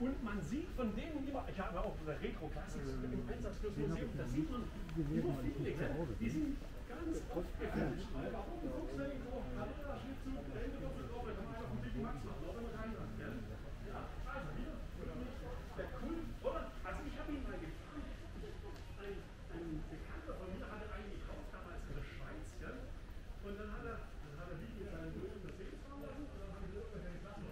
Und man sieht von denen immer, ich habe auch Retro-Klassik im Einsatz fürs Museum, da sieht man über viele, die sind ganz oft gefälscht. Warum guckst du irgendwo, Kalender, Schriftzug, Hände, Doppeldoppel, da kann man vom dicken Max machen, oder man kann das, gell? Ja, also hier, oder nicht? Der Kult, oder? Also ich habe ihn mal gefragt, ein Bekannter von mir hat er einen gekauft, damals in der Schweiz, gell? Und dann hat er liegen in seinen Böden das Sehensraum lassen, und dann haben wir irgendwann den Klassen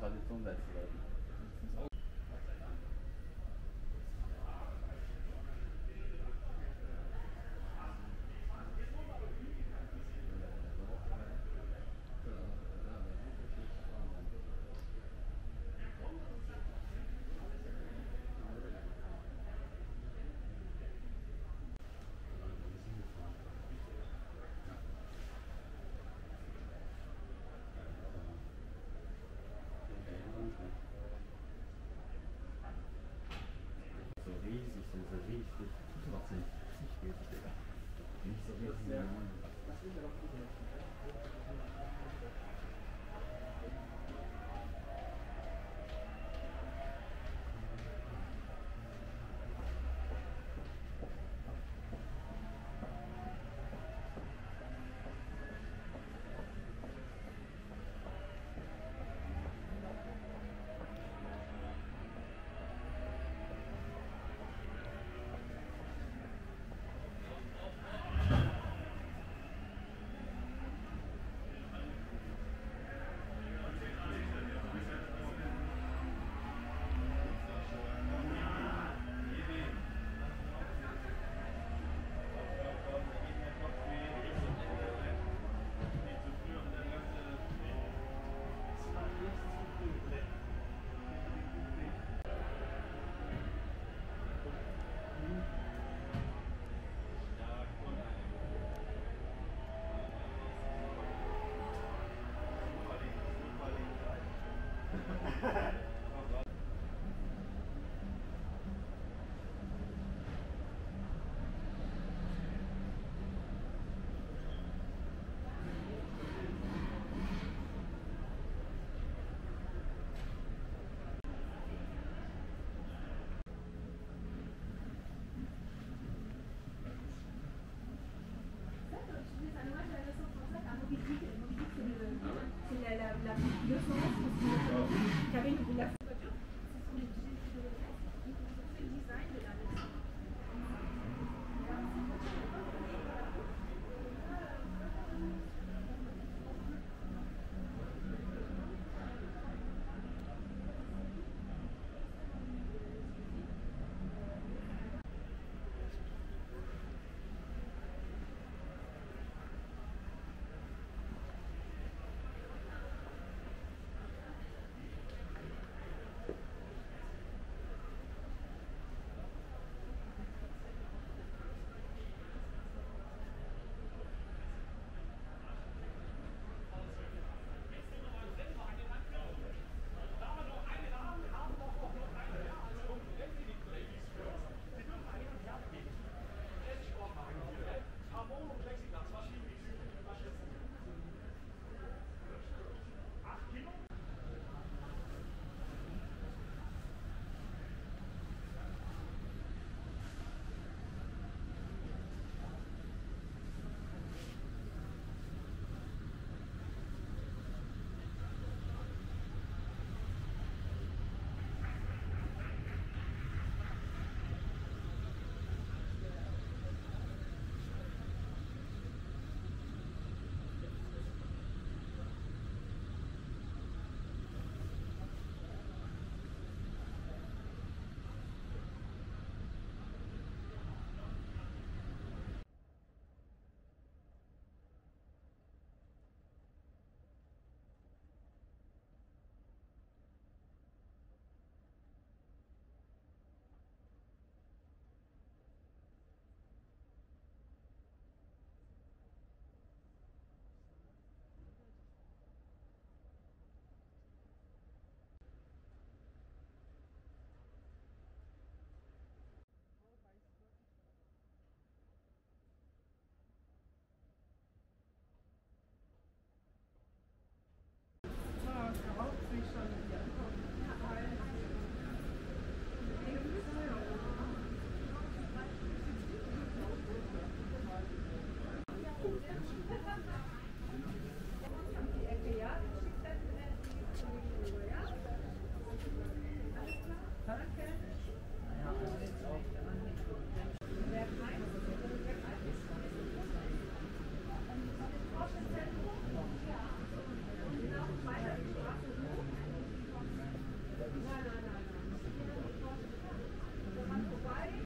Tradition beizubehalten.